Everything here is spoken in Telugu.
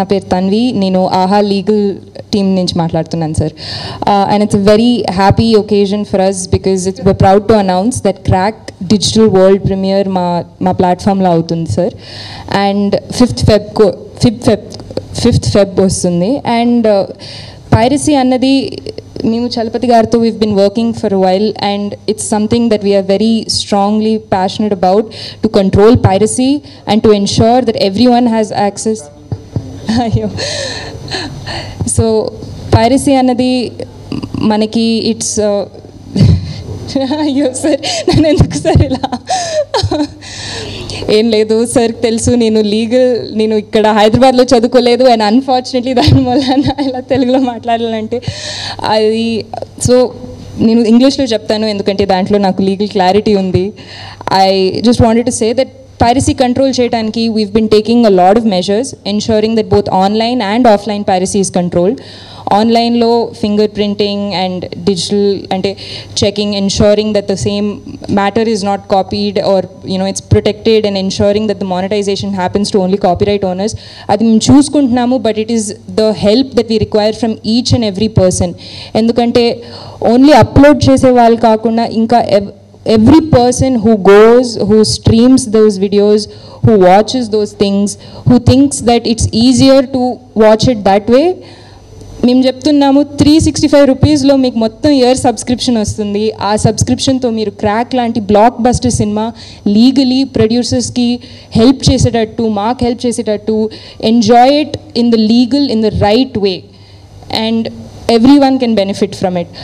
నా పేరు తన్వి, నేను ఆహా లీగల్ టీమ్ నుంచి మాట్లాడుతున్నాను sir. And it's a very happy occasion for us because it's we are proud to announce that Krack digital world premiere మా ప్లాట్ఫామ్లో అవుతుంది సార్. అండ్ ఫిఫ్త్ ఫెబ్ వస్తుంది. అండ్ పైరసీ అన్నది మేము చలపతి గారితో we've been working for while and it's something that we are very strongly passionate about to control piracy and to ensure that everyone has access. So piracy అన్నది మనకి ఇట్స్ అయ్యో సార్ నన్ను ఎందుకు సార్ ఇలా ఏం లేదు సార్ తెలుసు నేను ఇక్కడ హైదరాబాద్లో చదువుకోలేదు అండ్ అన్ఫార్చునేట్లీ దానివల్ల ఇలా తెలుగులో మాట్లాడాలంటే అది సో నేను ఇంగ్లీష్లో చెప్తాను ఎందుకంటే దాంట్లో నాకు లీగల్ క్లారిటీ ఉంది. I just wanted to say that piracy control cheyadaniki we've been taking a lot of measures ensuring that both online and offline piracy is controlled. Online lo fingerprinting and digital ante checking ensuring that the same matter is not copied or you know it's protected and ensuring that the monetization happens to only copyright owners adi mem chusukuntunnamo but it is the help that we require from each and every person endukante only upload chese vaalu kaakunda inka every person who goes, who streams those videos, who watches those things, who thinks that it's easier to watch it that way, మేము చెప్తున్నాము ₹365లో మీకు మొత్తం ఇయర్ సబ్స్క్రిప్షన్ వస్తుంది. ఆ సబ్స్క్రిప్షన్తో మీరు క్రాక్ లాంటి బ్లాక్ బస్టర్ సినిమా లీగలీ ప్రొడ్యూసర్స్కి హెల్ప్ చేసేటట్టు, మాకు హెల్ప్ చేసేటట్టు, enjoy it in the legal, in the right way, and everyone can benefit from it.